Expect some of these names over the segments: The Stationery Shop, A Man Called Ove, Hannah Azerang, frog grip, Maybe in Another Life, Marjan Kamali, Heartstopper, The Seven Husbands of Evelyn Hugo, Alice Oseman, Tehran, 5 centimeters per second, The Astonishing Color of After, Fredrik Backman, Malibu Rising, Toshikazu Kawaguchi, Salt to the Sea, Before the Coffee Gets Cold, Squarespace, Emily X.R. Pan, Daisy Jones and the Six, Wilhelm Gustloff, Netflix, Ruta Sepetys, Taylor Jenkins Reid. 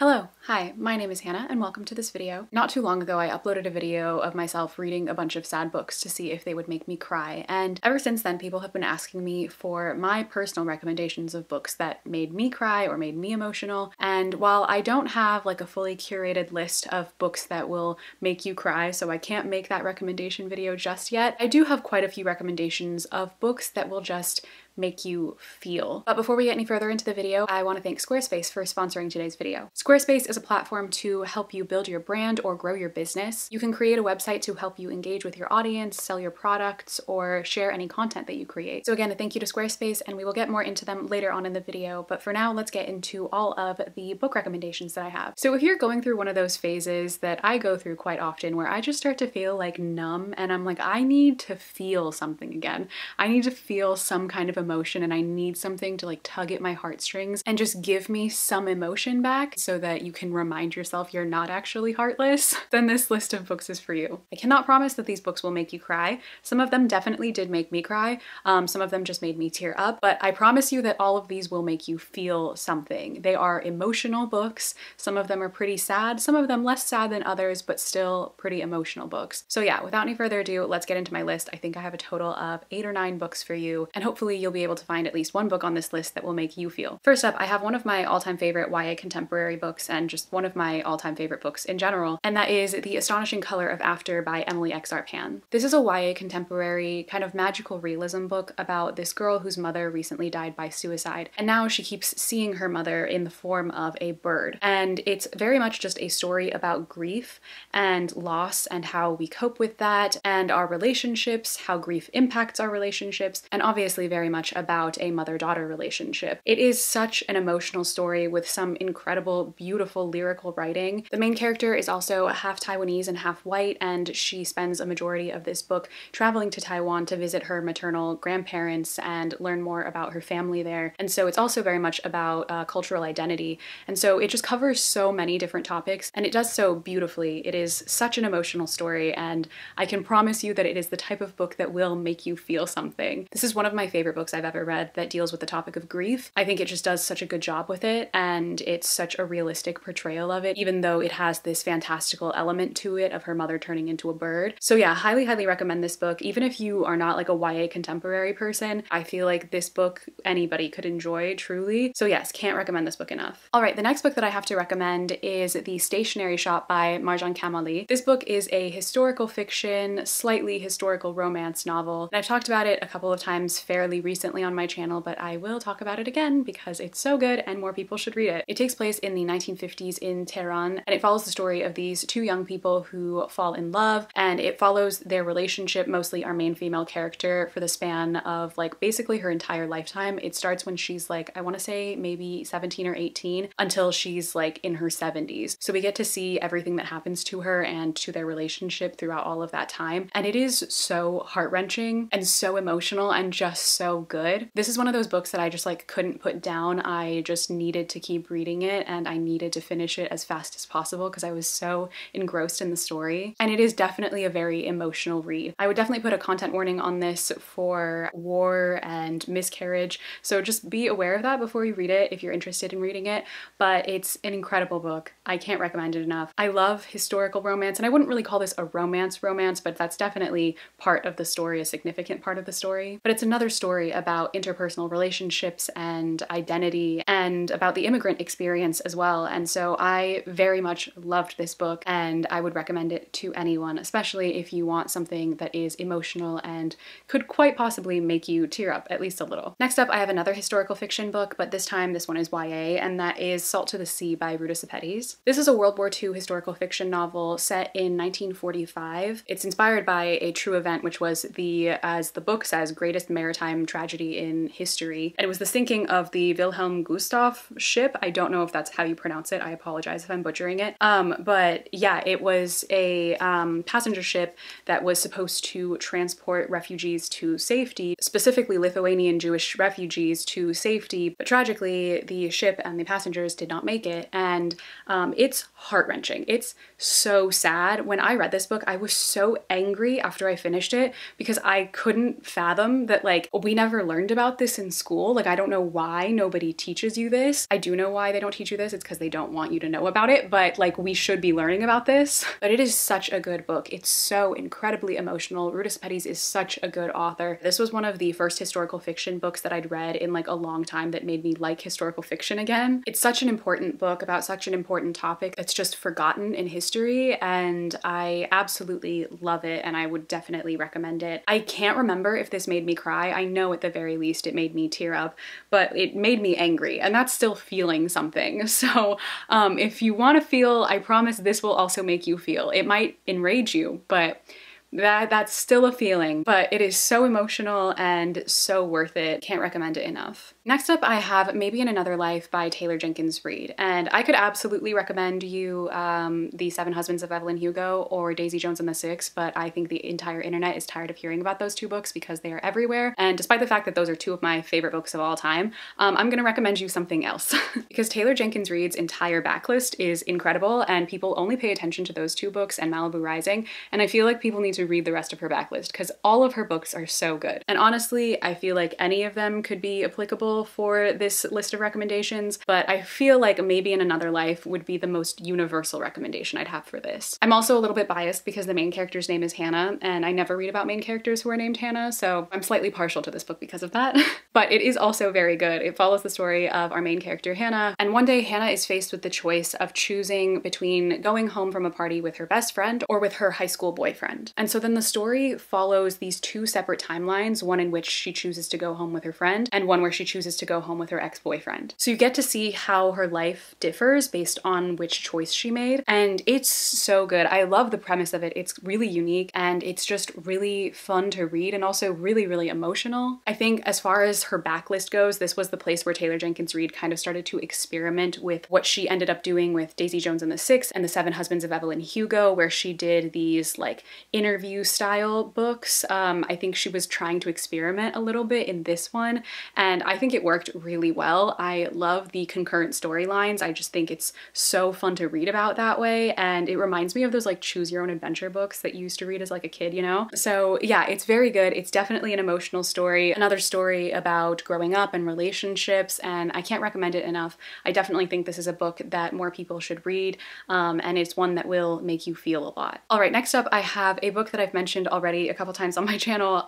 Hello, hi, my name is Hannah and welcome to this video. Not too long ago I uploaded a video of myself reading a bunch of sad books to see if they would make me cry, and ever since then people have been asking me for my personal recommendations of books that made me cry or made me emotional, and while I don't have like a fully curated list of books that will make you cry, so I can't make that recommendation video just yet, I do have quite a few recommendations of books that will just make you feel. But before we get any further into the video, I want to thank Squarespace for sponsoring today's video. Squarespace is a platform to help you build your brand or grow your business. You can create a website to help you engage with your audience, sell your products, or share any content that you create. So again, a thank you to Squarespace, and we will get more into them later on in the video, but for now let's get into all of the book recommendations that I have. So if you're going through one of those phases that I go through quite often where I just start to feel like numb and I'm like, I need to feel something again. I need to feel some kind of emotion and I need something to like tug at my heartstrings and just give me some emotion back so that you can remind yourself you're not actually heartless, then this list of books is for you. I cannot promise that these books will make you cry. Some of them definitely did make me cry. Some of them just made me tear up, but I promise you that all of these will make you feel something. They are emotional books. Some of them are pretty sad, some of them less sad than others, but still pretty emotional books. So yeah, without any further ado, let's get into my list. I think I have a total of 8 or 9 books for you, and hopefully you'll be able to find at least one book on this list that will make you feel. First up, I have one of my all-time favorite YA contemporary books and just one of my all-time favorite books in general, and that is The Astonishing Color of After by Emily X.R. Pan. This is a YA contemporary kind of magical realism book about this girl whose mother recently died by suicide, and now she keeps seeing her mother in the form of a bird. And it's very much just a story about grief and loss and how we cope with that and our relationships, how grief impacts our relationships, and obviously very much about a mother-daughter relationship. It is such an emotional story with some incredible, beautiful lyrical writing. The main character is also half Taiwanese and half white, and she spends a majority of this book traveling to Taiwan to visit her maternal grandparents and learn more about her family there. And so it's also very much about cultural identity. And so it just covers so many different topics, and it does so beautifully. It is such an emotional story, and I can promise you that it is the type of book that will make you feel something. This is one of my favorite books I've ever read that deals with the topic of grief. I think it just does such a good job with it, and it's such a realistic portrayal of it, even though it has this fantastical element to it of her mother turning into a bird. So yeah, highly, highly recommend this book. Even if you are not like a YA contemporary person, I feel like this book anybody could enjoy, truly. So yes, can't recommend this book enough. All right, the next book that I have to recommend is The Stationery Shop by Marjan Kamali. This book is a historical fiction, slightly historical romance novel, and I've talked about it a couple of times fairly recently on my channel, but I will talk about it again because it's so good and more people should read it. It takes place in the 1950s in Tehran, and it follows the story of these two young people who fall in love, and it follows their relationship, mostly our main female character, for the span of like basically her entire lifetime. It starts when she's like, I want to say maybe 17 or 18 until she's like in her 70s. So we get to see everything that happens to her and to their relationship throughout all of that time, and it is so heart-wrenching and so emotional and just so good. This is one of those books that I just like couldn't put down. I just needed to keep reading it, and I needed to finish it as fast as possible because I was so engrossed in the story, and it is definitely a very emotional read. I would definitely put a content warning on this for war and miscarriage, so just be aware of that before you read it if you're interested in reading it, but it's an incredible book. I can't recommend it enough. I love historical romance, and I wouldn't really call this a romance, but that's definitely part of the story, a significant part of the story, but it's another story about interpersonal relationships and identity and about the immigrant experience as well. And so I very much loved this book, and I would recommend it to anyone, especially if you want something that is emotional and could quite possibly make you tear up at least a little. Next up, I have another historical fiction book, but this time this one is YA, and that is Salt to the Sea by Ruta Sepetys. This is a World War II historical fiction novel set in 1945. It's inspired by a true event, which was the, as the book says, greatest maritime tragedy in history, and it was the sinking of the Wilhelm Gustloff ship. I don't know if that's how you pronounce it. I apologize if I'm butchering it. But yeah, it was a passenger ship that was supposed to transport refugees to safety, specifically Lithuanian Jewish refugees to safety, but tragically the ship and the passengers did not make it, and it's heart-wrenching. It's so sad. When I read this book, I was so angry after I finished it because I couldn't fathom that like we never never learned about this in school. Like, I don't know why nobody teaches you this. I do know why they don't teach you this. It's because they don't want you to know about it, but like, we should be learning about this. But it is such a good book. It's so incredibly emotional. Ruta Sepetys is such a good author. This was one of the first historical fiction books that I'd read in like a long time that made me like historical fiction again. It's such an important book about such an important topic that's just forgotten in history, and I absolutely love it, and I would definitely recommend it. I can't remember if this made me cry. I know at the very least it made me tear up, but it made me angry, and that's still feeling something. So if you want to feel, I promise this will also make you feel. It might enrage you, but that's still a feeling, but it is so emotional and so worth it. Can't recommend it enough. Next up, I have Maybe in Another Life by Taylor Jenkins Reid, and I could absolutely recommend you The Seven Husbands of Evelyn Hugo or Daisy Jones and the Six, but I think the entire internet is tired of hearing about those two books because they are everywhere, and despite the fact that those are two of my favorite books of all time, I'm gonna recommend you something else because Taylor Jenkins Reid's entire backlist is incredible, and people only pay attention to those two books and Malibu Rising, and I feel like people need to read the rest of her backlist because all of her books are so good. And honestly, I feel like any of them could be applicable for this list of recommendations, but I feel like Maybe in Another Life would be the most universal recommendation I'd have for this. I'm also a little bit biased because the main character's name is Hannah, and I never read about main characters who are named Hannah, so I'm slightly partial to this book because of that. But it is also very good. It follows the story of our main character, Hannah, and one day Hannah is faced with the choice of choosing between going home from a party with her best friend or with her high school boyfriend. And so then the story follows these two separate timelines, one in which she chooses to go home with her friend and one where she chooses to go home with her ex-boyfriend. So you get to see how her life differs based on which choice she made, and it's so good. I love the premise of it. It's really unique, and it's just really fun to read and also really, really emotional. I think as far as her backlist goes, this was the place where Taylor Jenkins Reid kind of started to experiment with what she ended up doing with Daisy Jones and the Six and The Seven Husbands of Evelyn Hugo, where she did these like inner interview style books. I think she was trying to experiment a little bit in this one, and I think it worked really well. I love the concurrent storylines. I just think it's so fun to read about that way, and it reminds me of those like choose your own adventure books that you used to read as like a kid, you know? So yeah, it's very good. It's definitely an emotional story, another story about growing up and relationships, and I can't recommend it enough. I definitely think this is a book that more people should read, and it's one that will make you feel a lot. All right, next up I have a book that I've mentioned already a couple times on my channel,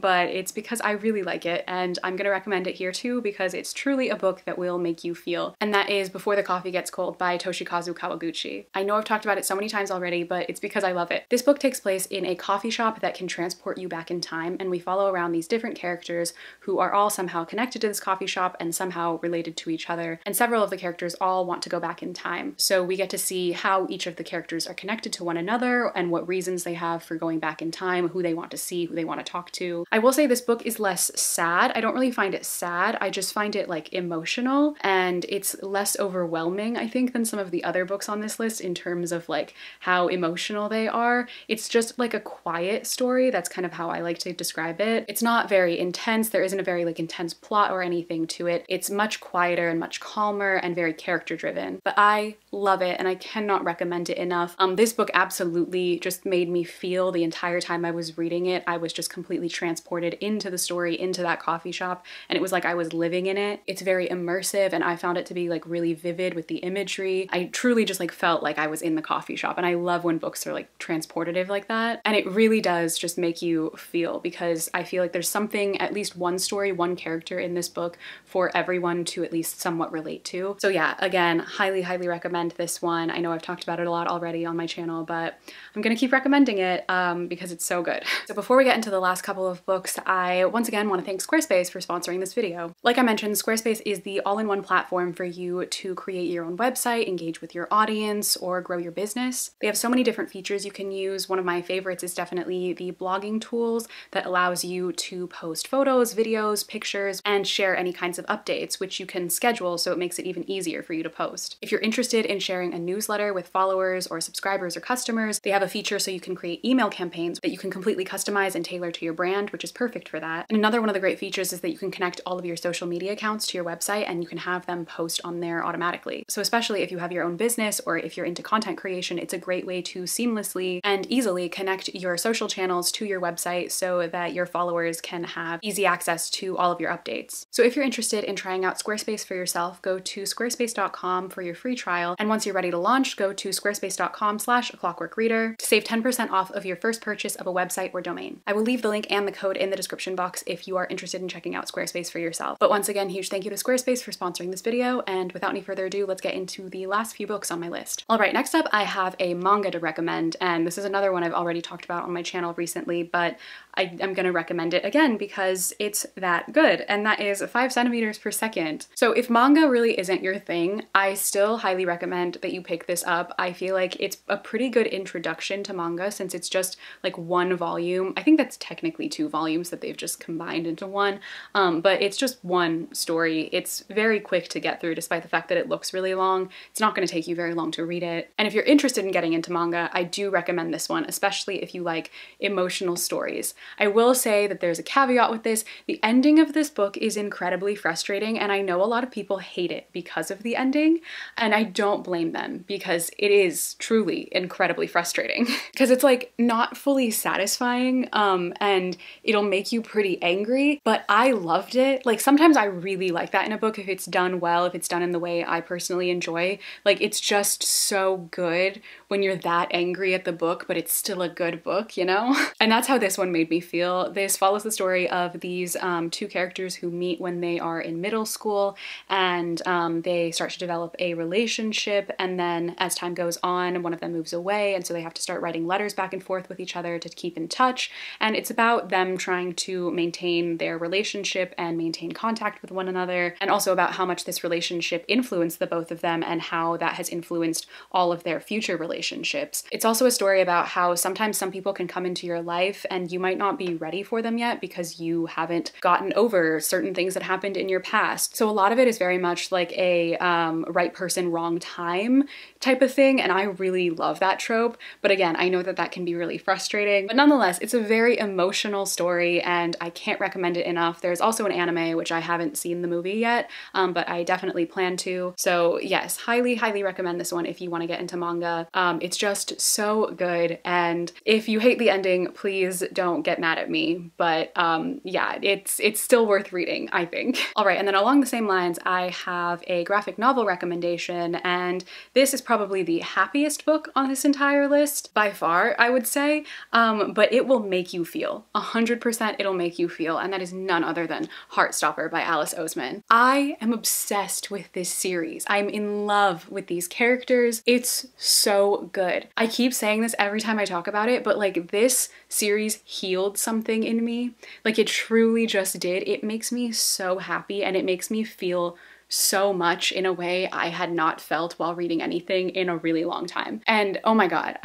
but it's because I really like it, and I'm gonna recommend it here too because it's truly a book that will make you feel, and that is Before the Coffee Gets Cold by Toshikazu Kawaguchi. I know I've talked about it so many times already, but it's because I love it. This book takes place in a coffee shop that can transport you back in time, and we follow around these different characters who are all somehow connected to this coffee shop and somehow related to each other, and several of the characters all want to go back in time. So we get to see how each of the characters are connected to one another and what reasons they have for going back in time, who they want to see, who they want to talk to. I will say this book is less sad. I don't really find it sad. I just find it like emotional, and it's less overwhelming, I think, than some of the other books on this list in terms of like how emotional they are. It's just like a quiet story. That's kind of how I like to describe it. It's not very intense. There isn't a very like intense plot or anything to it. It's much quieter and much calmer and very character driven, but I love it and I cannot recommend it enough. This book absolutely just made me feel the entire time I was reading it. I was just completely transported into the story, into that coffee shop, and it was like I was living in it. It's very immersive, and I found it to be like really vivid with the imagery. I truly just like felt like I was in the coffee shop, and I love when books are like transportative like that, and it really does just make you feel, because I feel like there's something, at least one story, one character in this book for everyone to at least somewhat relate to. So yeah, again, highly, highly recommend this one. I know I've talked about it a lot already on my channel, but I'm gonna keep recommending it because it's so good. So before we get into the last couple of books, I once again want to thank Squarespace for sponsoring this video. Like I mentioned, Squarespace is the all-in-one platform for you to create your own website, engage with your audience, or grow your business. They have so many different features you can use. One of my favorites is definitely the blogging tools that allows you to post photos, videos, pictures, and share any kinds of updates, which you can schedule, so it makes it even easier for you to post. If you're interested in sharing a newsletter with followers or subscribers or customers, they have a feature so you can create email campaigns that you can completely customize and tailor to your brand, which is perfect for that. And another one of the great features is that you can connect all of your social media accounts to your website and you can have them post on there automatically. So especially if you have your own business or if you're into content creation, it's a great way to seamlessly and easily connect your social channels to your website so that your followers can have easy access to all of your updates. So if you're interested in trying out Squarespace for yourself, go to squarespace.com for your free trial. And once you're ready to launch, go to squarespace.com/aclockworkreader to save 10% off of your first purchase of a website or domain. I will leave the link and the code in the description box if you are interested in checking out Squarespace for yourself. But once again, huge thank you to Squarespace for sponsoring this video. And without any further ado, let's get into the last few books on my list. All right, next up, I have a manga to recommend. And this is another one I've already talked about on my channel recently, but I'm gonna recommend it again because it's that good. And that is 5 centimeters per second. So if manga really isn't your thing, I still highly recommend that you pick this up. I feel like it's a pretty good introduction to manga since it's just like one volume. I think that's technically 2 volumes that they've just combined into one, but it's just one story. It's very quick to get through despite the fact that it looks really long. It's not gonna take you very long to read it. And if you're interested in getting into manga, I do recommend this one, especially if you like emotional stories. I will say that there's a caveat with this. The ending of this book is incredibly frustrating, and I know a lot of people hate it because of the ending, and I don't blame them because it is truly incredibly frustrating because it's like not fully satisfying and it'll make you pretty angry, but I loved it. Like sometimes I really like that in a book if it's done well, if it's done in the way I personally enjoy. Like it's just so good when you're that angry at the book, but it's still a good book, you know? And that's how this one made me feel. This follows the story of these 2 characters who meet when they are in middle school, and they start to develop a relationship, and then as time goes on, one of them moves away, and so they have to start writing letters back and forth with each other to keep in touch, and it's about them trying to maintain their relationship and maintain contact with one another, and also about how much this relationship influenced the both of them and how that has influenced all of their future relationships. It's also a story about how sometimes some people can come into your life and you might not be ready for them yet because you haven't gotten over certain things that happened in your past. So a lot of it is very much like a right person, wrong time type of thing, and I really love that trope. But again, I know that that can be really frustrating, but nonetheless, it's a very emotional story and I can't recommend it enough. There's also an anime, which I haven't seen the movie yet, but I definitely plan to. So yes, highly, highly recommend this one if you want to get into manga. It's just so good, and if you hate the ending, please don't get mad at me, but yeah, it's still worth reading, I think. All right, and then along the same lines, I have a graphic novel recommendation, and this is probably the happiest book on this entire list by far, I would say, but it will make you feel. 100% it'll make you feel, and that is none other than Heartstopper by Alice Oseman. I am obsessed with this series. I'm in love with these characters. It's so good. I keep saying this every time I talk about it, but like this series healed something in me. Like it truly just did. It makes me so happy and it makes me feel so much in a way I had not felt while reading anything in a really long time. And oh my God,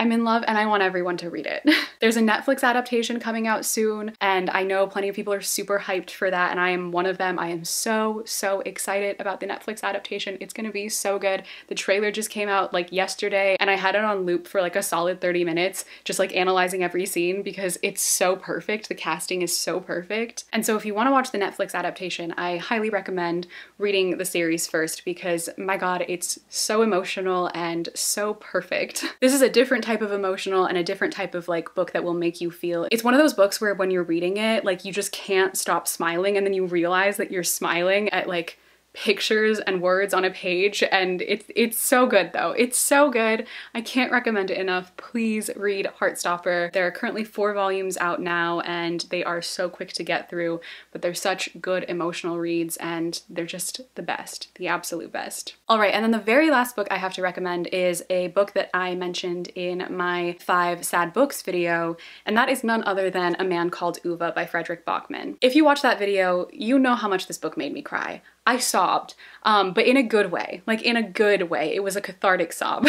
I'm in love and I want everyone to read it. There's a Netflix adaptation coming out soon, and I know plenty of people are super hyped for that, and I am one of them. I am so excited about the Netflix adaptation. It's gonna be so good. The trailer just came out like yesterday, and I had it on loop for like a solid 30 minutes, just like analyzing every scene because it's so perfect. The casting is so perfect. And so if you wanna watch the Netflix adaptation, I highly recommend reading the series first because my God, it's so emotional and so perfect. This is a different type of emotional and a different type of like book that will make you feel. It's one of those books where when you're reading it, like you just can't stop smiling, and then you realize that you're smiling at like pictures and words on a page, and it's so good though. It's so good. I can't recommend it enough. Please read Heartstopper. There are currently 4 volumes out now and they are so quick to get through, but they're such good emotional reads and they're just the best, the absolute best. All right, and then the very last book I have to recommend is a book that I mentioned in my 5 sad books video, and that is none other than A Man Called Ove by Fredrik Backman. If you watch that video, you know how much this book made me cry. I sobbed, but in a good way, like in a good way. It was a cathartic sob.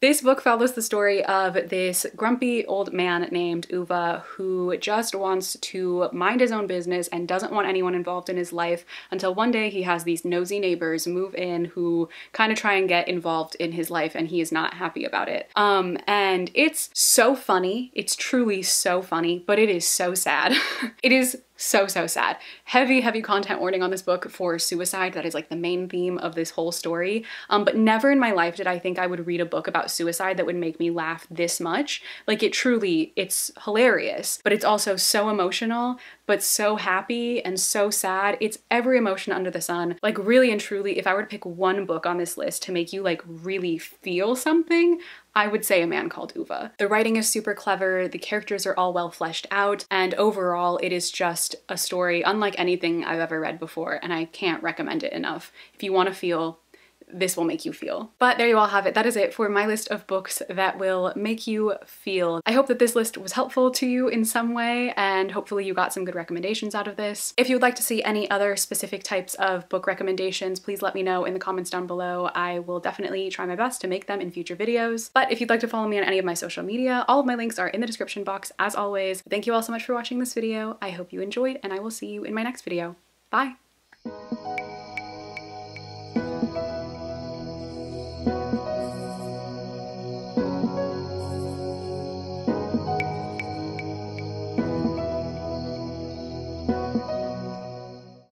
This book follows the story of this grumpy old man named Ove who just wants to mind his own business and doesn't want anyone involved in his life until one day he has these nosy neighbors move in who kind of try and get involved in his life, and he is not happy about it. And it's so funny. It's truly so funny, but it is so sad. It is So sad. Heavy, heavy content warning on this book for suicide. That is like the main theme of this whole story. But never in my life did I think I would read a book about suicide that would make me laugh this much. Like it truly, it's hilarious, but it's also so emotional, but so happy and so sad. It's every emotion under the sun. Like really and truly, if I were to pick one book on this list to make you like really feel something, I would say A Man Called Ove. The writing is super clever, the characters are all well fleshed out, and overall it is just a story unlike anything I've ever read before, and I can't recommend it enough. If you want to feel, this will make you feel. But there you all have it. That is it for my list of books that will make you feel. I hope that this list was helpful to you in some way, and hopefully you got some good recommendations out of this. If you would like to see any other specific types of book recommendations, please let me know in the comments down below. I will definitely try my best to make them in future videos. But if you'd like to follow me on any of my social media, all of my links are in the description box as always. Thank you all so much for watching this video. I hope you enjoyed, and I will see you in my next video. Bye!